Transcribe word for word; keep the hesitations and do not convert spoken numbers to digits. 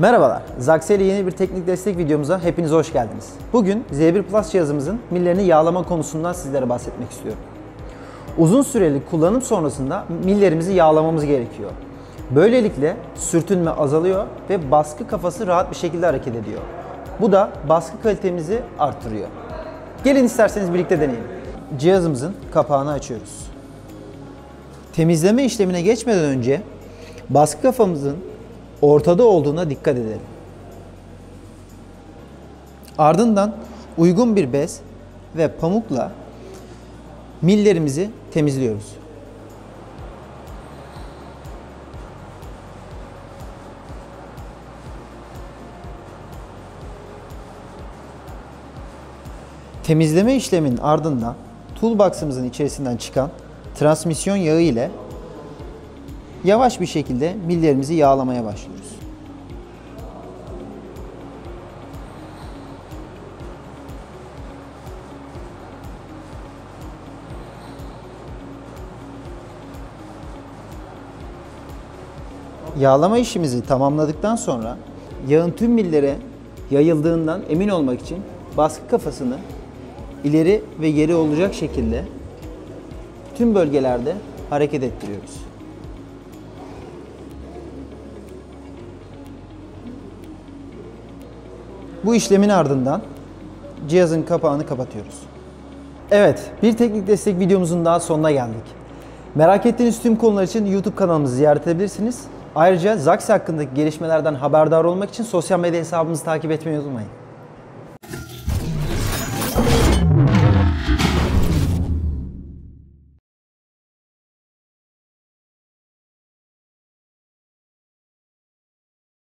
Merhabalar, Zaxxel yeni bir teknik destek videomuza hepiniz hoş geldiniz. Bugün Z bir Plus cihazımızın millerini yağlama konusundan sizlere bahsetmek istiyorum. Uzun süreli kullanım sonrasında millerimizi yağlamamız gerekiyor. Böylelikle sürtünme azalıyor ve baskı kafası rahat bir şekilde hareket ediyor. Bu da baskı kalitemizi arttırıyor. Gelin isterseniz birlikte deneyelim. Cihazımızın kapağını açıyoruz. Temizleme işlemine geçmeden önce baskı kafamızın ortada olduğuna dikkat edelim. Ardından uygun bir bez ve pamukla millerimizi temizliyoruz. Temizleme işleminin ardından toolbox'ımızın içerisinden çıkan transmisyon yağı ile yavaş bir şekilde millerimizi yağlamaya başlıyoruz. Yağlama işimizi tamamladıktan sonra yağın tüm millere yayıldığından emin olmak için baskı kafasını ileri ve geri olacak şekilde tüm bölgelerde hareket ettiriyoruz. Bu işlemin ardından cihazın kapağını kapatıyoruz. Evet, bir teknik destek videomuzun daha sonuna geldik. Merak ettiğiniz tüm konular için YouTube kanalımızı ziyaret edebilirsiniz. Ayrıca Zaxxel hakkındaki gelişmelerden haberdar olmak için sosyal medya hesabımızı takip etmeyi unutmayın.